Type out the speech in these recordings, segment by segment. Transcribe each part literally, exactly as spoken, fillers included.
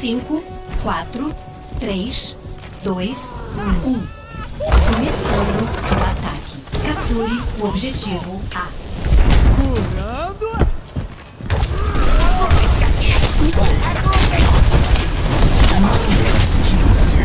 cinco, quatro, três, dois, um. Começando o ataque. Capture o objetivo A. Curando! De você.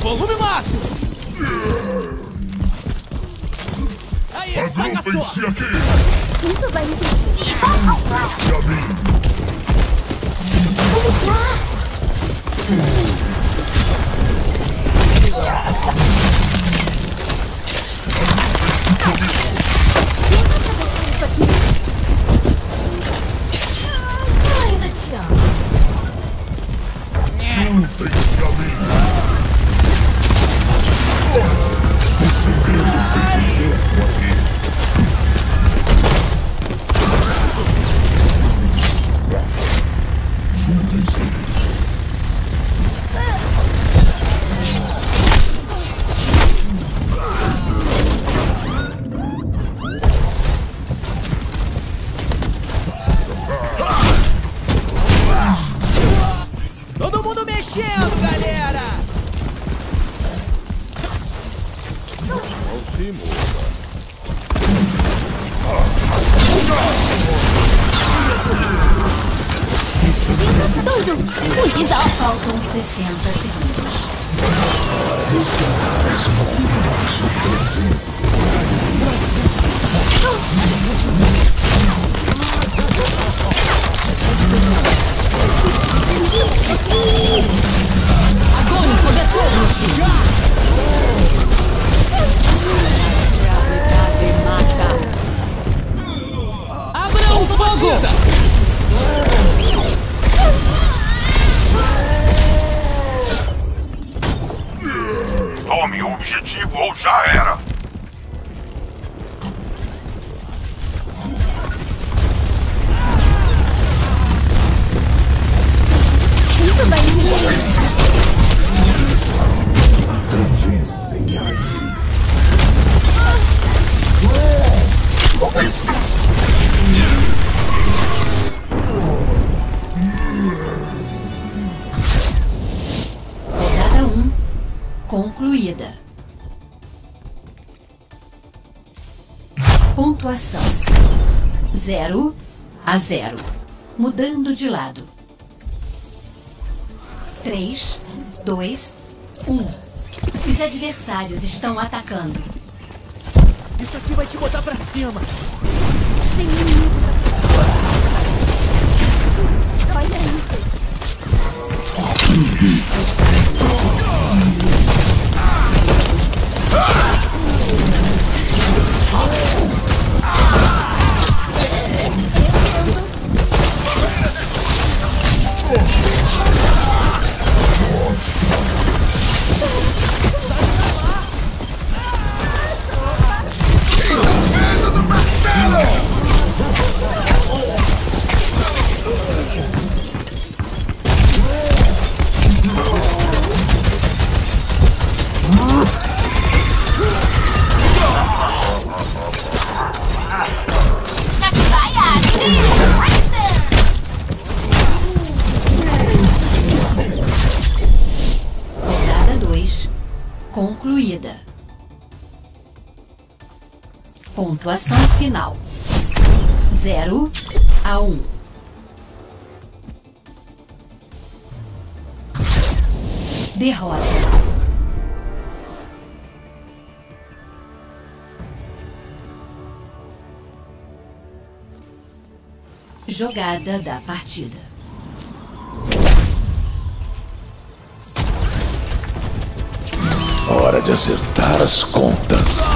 Volume máximo! Aí, saca sua! Isso vai me sentir! Vamos lá! Ainda te amo! Lutem de além! O segredo tem que ver com aqui. Juntem-se. Todo mundo mexendo, galera! Moça. Tudo! Faltam sessenta segundos. Sustentar as bombas supervenciais. Agora poder já! Abra o fogo! Tome o objetivo ou já era! Isso vai me atravessem a luz. Rodada um concluída. Pontuação zero a zero. Mudando de lado. três, dois, um. Os adversários estão atacando. Isso aqui vai te botar pra cima. Tem medo. Olha isso. Marcelo! Pontuação final. zero a um. Derrota. Jogada da partida. Hora de acertar as contas.